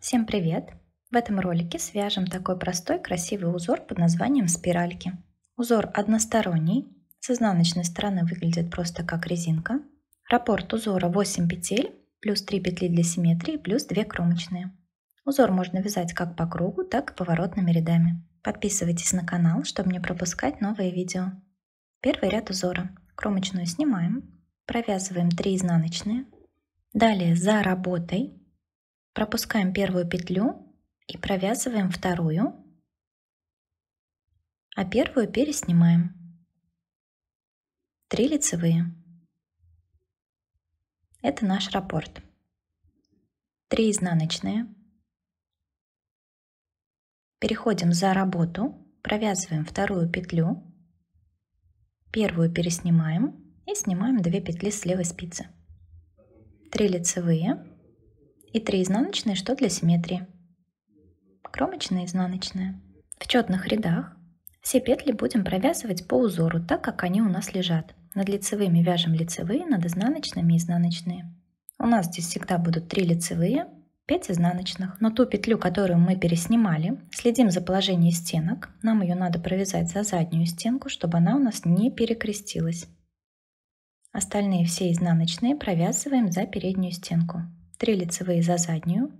Всем привет! В этом ролике свяжем такой простой красивый узор под названием спиральки. Узор односторонний, с изнаночной стороны выглядит просто как резинка. Раппорт узора 8 петель, плюс 3 петли для симметрии, плюс 2 кромочные. Узор можно вязать как по кругу, так и поворотными рядами. Подписывайтесь на канал, чтобы не пропускать новые видео. Первый ряд узора. Кромочную снимаем, провязываем 3 изнаночные. Далее за работой пропускаем первую петлю и провязываем вторую, а первую переснимаем. 3 лицевые. Это наш раппорт. 3 изнаночные. Переходим за работу, провязываем вторую петлю, первую переснимаем и снимаем 2 петли с левой спицы. 3 лицевые и 3 изнаночные, что для симметрии. Кромочная, изнаночная. В четных рядах все петли будем провязывать по узору, так как они у нас лежат. Над лицевыми вяжем лицевые, над изнаночными изнаночные. У нас здесь всегда будут 3 лицевые, 5 изнаночных. Но ту петлю, которую мы переснимали, следим за положением стенок. Нам ее надо провязать за заднюю стенку, чтобы она у нас не перекрестилась. Остальные все изнаночные провязываем за переднюю стенку. 3 лицевые за заднюю,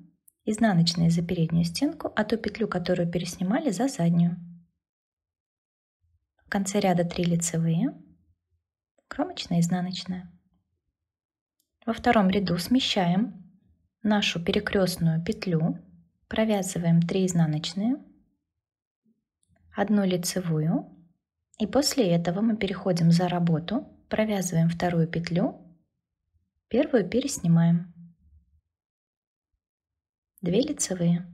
изнаночные за переднюю стенку, а ту петлю, которую переснимали, за заднюю. В конце ряда 3 лицевые, кромочная, изнаночная. Во втором ряду смещаем нашу перекрестную петлю, провязываем 3 изнаночные, 1 лицевую, и после этого мы переходим за работу, провязываем вторую петлю, первую переснимаем, 2 лицевые.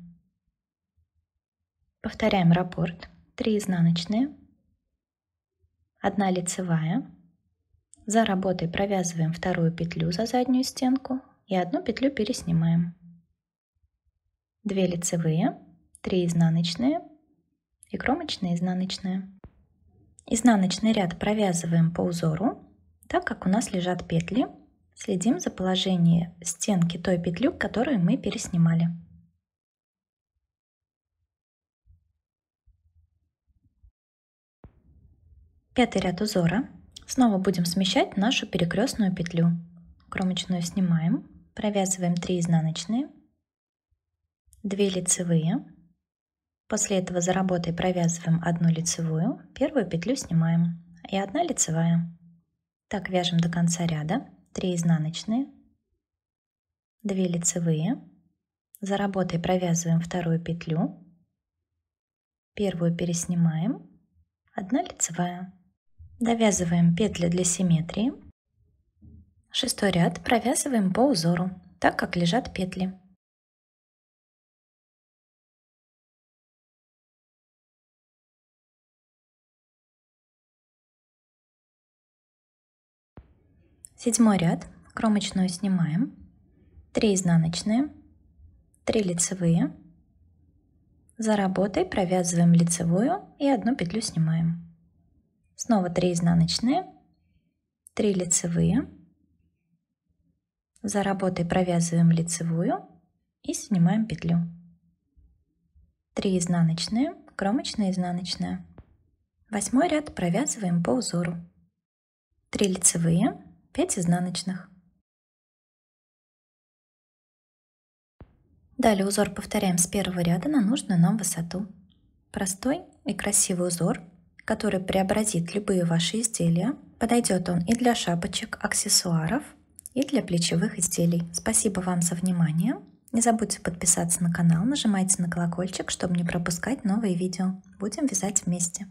Повторяем раппорт, 3 изнаночные, 1 лицевая, за работой провязываем вторую петлю за заднюю стенку и 1 петлю переснимаем, 2 лицевые, 3 изнаночные и кромочная, изнаночная. Изнаночный ряд провязываем по узору, так как у нас лежат петли. Следим за положением стенки той петли, которую мы переснимали. Пятый ряд узора. Снова будем смещать нашу перекрестную петлю. Кромочную снимаем, провязываем 3 изнаночные, 2 лицевые. После этого за работой провязываем 1 лицевую, первую петлю снимаем и 1 лицевая. Так вяжем до конца ряда. 3 изнаночные, 2 лицевые, за работой провязываем вторую петлю, первую переснимаем, 1 лицевая. Довязываем петли для симметрии. Шестой ряд провязываем по узору, так как лежат петли. Седьмой ряд. Кромочную снимаем, 3 изнаночные, 3 лицевые, за работой провязываем лицевую и 1 петлю снимаем. Снова 3 изнаночные, 3 лицевые, за работой провязываем лицевую и снимаем петлю. 3 изнаночные, кромочная, изнаночная. Восьмой ряд провязываем по узору. 3 лицевые, 5 изнаночных. Далее узор повторяем с первого ряда на нужную нам высоту. Простой и красивый узор, который преобразит любые ваши изделия. Подойдет он и для шапочек, аксессуаров, и для плечевых изделий. Спасибо вам за внимание. Не забудьте подписаться на канал, нажимайте на колокольчик, чтобы не пропускать новые видео. Будем вязать вместе.